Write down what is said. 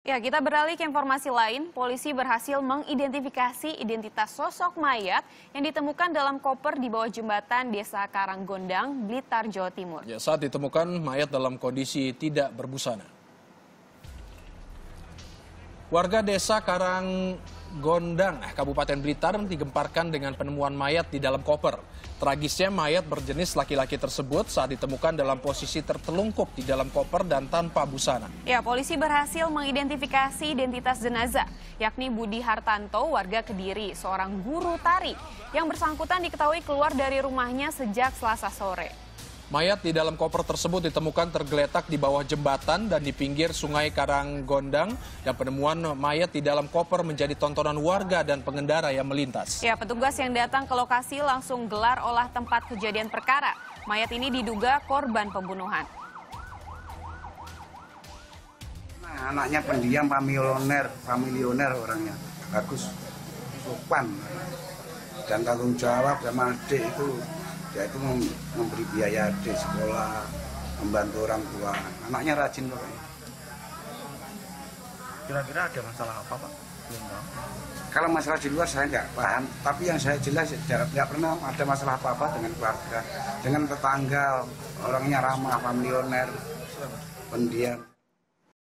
Ya, kita beralih ke informasi lain. Polisi berhasil mengidentifikasi identitas sosok mayat yang ditemukan dalam koper di bawah jembatan Desa Karanggondang, Blitar, Jawa Timur. Ya, saat ditemukan, mayat dalam kondisi tidak berbusana. Warga Desa Karanggondang, Kabupaten Blitar, digemparkan dengan penemuan mayat di dalam koper. Tragisnya, mayat berjenis laki-laki tersebut saat ditemukan dalam posisi tertelungkup di dalam koper dan tanpa busana. Ya, polisi berhasil mengidentifikasi identitas jenazah, yakni Budi Hartanto, warga Kediri, seorang guru tari yang bersangkutan diketahui keluar dari rumahnya sejak Selasa sore. Mayat di dalam koper tersebut ditemukan tergeletak di bawah jembatan dan di pinggir sungai Karanggondang, dan penemuan mayat di dalam koper menjadi tontonan warga dan pengendara yang melintas. Ya, petugas yang datang ke lokasi langsung gelar olah tempat kejadian perkara. Mayat ini diduga korban pembunuhan. Nah, anaknya pendiam, familioner orangnya. Bagus, sopan, dan tanggung jawab sama adik itu. Dia itu memberi biaya di sekolah, membantu orang tua. Anaknya rajin loh. Kira-kira ada masalah apa, Pak? Belum tahu. Kalau masalah di luar saya nggak paham. Tapi yang saya jelas nggak pernah ada masalah apa-apa dengan keluarga, dengan tetangga, orangnya ramah, familioner, pendiam.